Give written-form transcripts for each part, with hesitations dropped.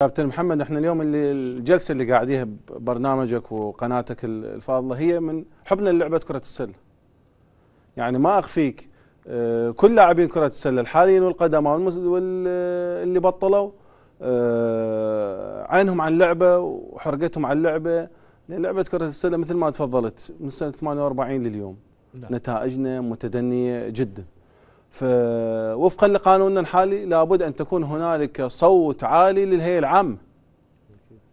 كابتن محمد، احنا اليوم اللي الجلسه اللي قاعديها ببرنامجك وقناتك الفاضله هي من حبنا للعبه كره السله. يعني ما اخفيك كل لاعبين كره السله الحاليين والقدماء واللي بطلوا عينهم على اللعبه وحرقتهم على اللعبه، لان لعبه كره السله مثل ما تفضلت من سنه 48 لليوم نتائجنا متدنيه جدا. فوفقا لقانوننا الحالي لابد ان تكون هنالك صوت عالي للهيئه العامه.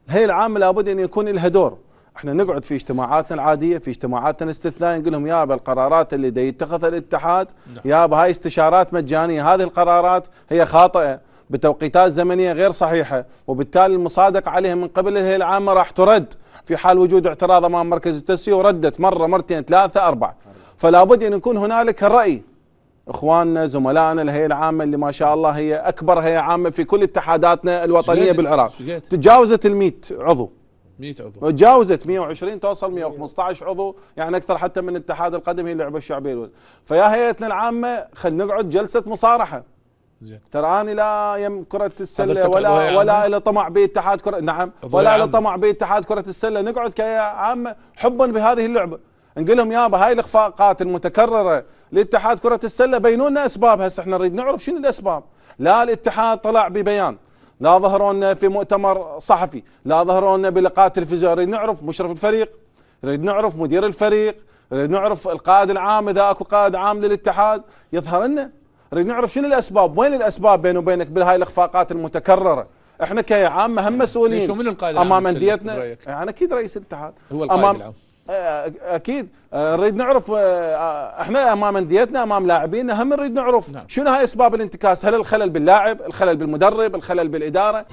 الهيئه العامه لابد ان يكون لها دور، احنا نقعد في اجتماعاتنا العاديه، في اجتماعاتنا الاستثنائيه نقول لهم يابا القرارات اللي يتخذها الاتحاد، يابا هاي استشارات مجانيه، هذه القرارات هي خاطئه بتوقيتات زمنيه غير صحيحه، وبالتالي المصادقه عليها من قبل الهيئه العامه راح ترد في حال وجود اعتراض امام مركز التسويه، وردت مره مرتين ثلاثه اربعه. فلا بد ان يكون هنالك الراي. اخواننا زملائنا الهيئه العامه اللي ما شاء الله هي اكبر هيئه عامه في كل اتحاداتنا الوطنيه بالعراق، تجاوزت ال 100 عضو، 100 عضو تجاوزت 120 توصل 115 عضو، يعني اكثر حتى من اتحاد القدم هي اللعبه الشعبيه الأولى. فيا هيئتنا العامه خلينا نقعد جلسه مصارحه. زين، ترى انا لا يم كره السله ولا الى طمع باتحاد كره، نعم، ولا الى طمع باتحاد كره السله، نقعد كهيئه عامه حبا بهذه اللعبه، نقول لهم يابا هاي الاخفاقات المتكرره لاتحاد كرة السلة بينوا لنا اسبابها، هسه احنا نريد نعرف شنو الاسباب. لا الاتحاد طلع ببيان، لا ظهروا لنا في مؤتمر صحفي، لا ظهروا لنا بلقاءات تلفزيونية، نريد نعرف مشرف الفريق، نريد نعرف مدير الفريق، نريد نعرف القائد العام اذا اكو قائد عام للاتحاد يظهر لنا، نريد نعرف شنو الاسباب، وين الاسباب بينه وبينك بهاي الاخفاقات المتكررة. احنا كهيئة عامة هم مسؤولين امام انديتنا، يعني اكيد رئيس الاتحاد هو القائد العام، اكيد نريد نعرف، احنا امام انديتنا امام لاعبينا هم نريد نعرف شنو هاي اسباب الانتكاس، هل الخلل باللاعب، الخلل بالمدرب، الخلل بالاداره؟